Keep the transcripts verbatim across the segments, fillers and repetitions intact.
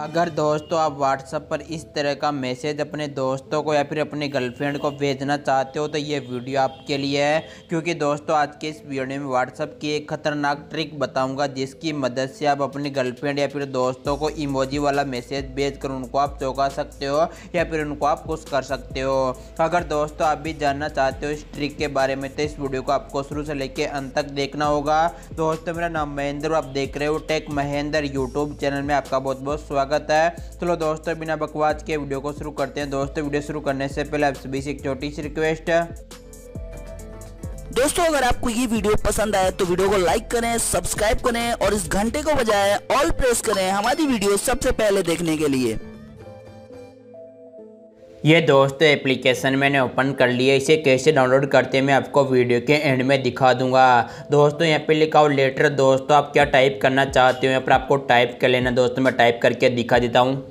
अगर दोस्तों आप WhatsApp पर इस तरह का मैसेज अपने दोस्तों को या फिर अपने गर्लफ्रेंड को भेजना चाहते हो तो ये वीडियो आपके लिए है, क्योंकि दोस्तों आज के इस वीडियो में WhatsApp की एक ख़तरनाक ट्रिक बताऊंगा जिसकी मदद से आप अपनी गर्लफ्रेंड या फिर दोस्तों को इमोजी वाला मैसेज भेजकर उनको आप चौंका सकते हो या फिर उनको आप खुश कर सकते हो। अगर दोस्तों आप भी जानना चाहते हो इस ट्रिक के बारे में तो इस वीडियो को आपको शुरू से लेकर अंत तक देखना होगा। दोस्तों मेरा नाम महेंद्र, आप देख रहे हो टेक महेंद्र यूट्यूब चैनल में, आपका बहुत बहुत स्वागत है। चलो दोस्तों बिना बकवास के वीडियो को शुरू करते हैं। दोस्तों वीडियो शुरू करने से पहले आप सभी से एक छोटी सी रिक्वेस्ट है, दोस्तों अगर आपको ये वीडियो पसंद आए तो वीडियो को लाइक करें, सब्सक्राइब करें और इस घंटे को बजाय ऑल प्रेस करें हमारी वीडियो सबसे पहले देखने के लिए। ये दोस्तों एप्लीकेशन मैंने ओपन कर लिया, इसे कैसे डाउनलोड करते हैं मैं आपको वीडियो के एंड में दिखा दूंगा। दोस्तों यहाँ पे लिखा हो लेटर, दोस्तों आप क्या टाइप करना चाहते हो यहाँ पर आपको टाइप कर लेना। दोस्तों मैं टाइप करके दिखा देता हूँ।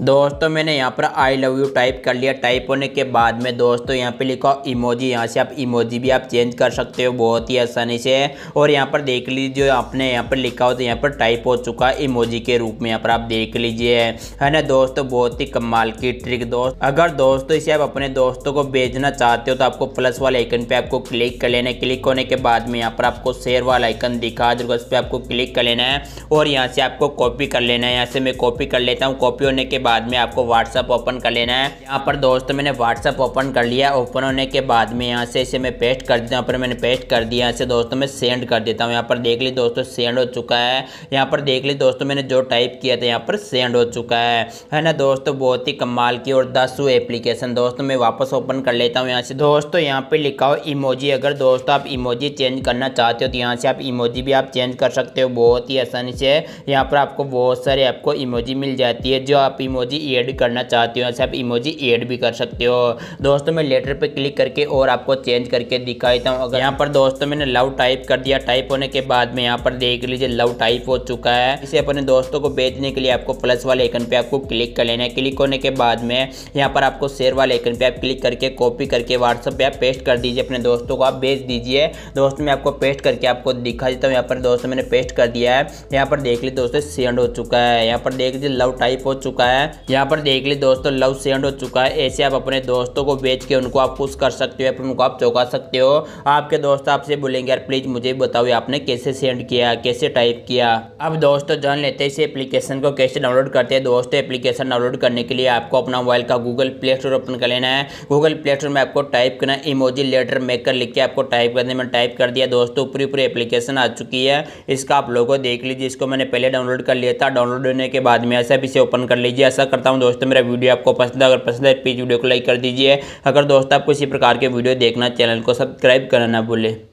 दोस्तों मैंने यहाँ पर आई लव यू टाइप कर लिया। टाइप होने के बाद में दोस्तों यहाँ पे लिखा इमोजी, यहाँ से आप इमोजी भी आप चेंज कर सकते हो बहुत ही आसानी से। और यहाँ पर देख लीजिए आपने यहाँ पर लिखा हो तो यहाँ पर टाइप हो चुका है इमोजी के रूप में, यहाँ पर आप देख लीजिए, है ना दोस्तों। बहुत ही कमाल की ट्रिक दोस्त। अगर दोस्तों इसे आप अपने दोस्तों को भेजना चाहते हो तो आपको प्लस वाले आइकन पर आपको क्लिक कर लेना है। क्लिक होने के बाद में यहाँ पर आपको शेयर वाला आइकन दिखा जरूर, उस पर आपको क्लिक कर लेना है और यहाँ से आपको कॉपी कर लेना है। यहाँ से मैं कॉपी कर लेता हूँ। कॉपी होने के बाद में आपको WhatsApp ओपन कर लेना है। यहाँ पर दोस्तों मैंने WhatsApp ओपन कर लिया। ओपन होने के बाद में यहाँ से इसे मैं पेस्ट कर देता हूँ। यहाँ पर मैंने पेस्ट कर दिया। यहाँ से दोस्तों मैं सेंड कर देता हूँ। यहाँ पर देख ली दोस्तों सेंड हो चुका है। यहाँ पर देख ली दोस्तों मैंने जो टाइप किया था यहाँ पर सेंड हो चुका है, है ना दोस्तों। बहुत ही कमाल की और दसवीं एप्लीकेशन। दोस्तों मैं वापस ओपन कर लेता हूँ। यहाँ से दोस्तों यहाँ पर लिखा हो इमोजी। अगर दोस्तों आप इमोजी चेंज करना चाहते हो तो यहाँ से आप इमोजी भी आप चेंज कर सकते हो बहुत ही आसानी से। यहाँ पर आपको बहुत सारे आपको इमोजी मिल जाती है, जो आप इमोजी ऐड करना चाहते हो यहाँ से आप इमोजी ऐड भी कर सकते हो। दोस्तों मैं लेटर पे क्लिक करके और आपको चेंज करके दिखा देता हूँ। अगर यहाँ पर दोस्तों मैंने लव टाइप कर दिया। टाइप होने के बाद में यहाँ पर देख लीजिए लव टाइप हो चुका है। इसे अपने दोस्तों को भेजने के लिए आपको प्लस वाले आइकन पे आपको क्लिक कर लेना है। क्लिक होने के बाद में यहाँ पर आपको शेयर वाले आइकन पे आप क्लिक करके कॉपी करके व्हाट्सएप पे आप पेस्ट कर दीजिए, अपने दोस्तों को आप भेज दीजिए। दोस्तों मैं आपको पेस्ट करके आपको दिखा देता हूँ। यहाँ पर दोस्तों मैंने पेस्ट कर दिया है। यहाँ पर देख लीजिए दोस्तों सेंड हो चुका है। यहाँ पर देख लीजिए लव टाइप हो चुका है। यहाँ पर देख लीजिए दोस्तों लव सेंड हो चुका है। ऐसे आप अपने दोस्तों को भेज के उनको आप खुश कर सकते हो या फिर उनको आप चौंका सकते हो। आपके दोस्त आपसे बोलेंगे यार प्लीज मुझे बताओ आपने कैसे सेंड किया, कैसे टाइप किया। अब दोस्तों जान लेते हैं इस एप्लीकेशन को कैसे डाउनलोड करते हैं। दोस्तों एप्लीकेशन डाउनलोड करने के लिए आपको अपना मोबाइल का गूगल प्ले स्टोर ओपन कर लेना है। गूगल प्ले स्टोर में आपको टाइप करना इमोजी लेटर मेकर लिख के आपको टाइप करने में टाइप कर दिया। दोस्तों पूरी पूरी एप्लीकेशन आ चुकी है। इसका आप लोगों देख लीजिए, इसको मैंने पहले डाउनलोड कर लिया था। डाउनलोड होने के बाद में ऐसा आप इसे ओपन कर लीजिए। ऐसा करता हूं दोस्तों मेरा वीडियो आपको पसंद है। अगर पसंद है प्लीज वीडियो को लाइक कर दीजिए। अगर दोस्तों आपको इसी प्रकार के वीडियो देखना चैनल को सब्सक्राइब करना ना भूले।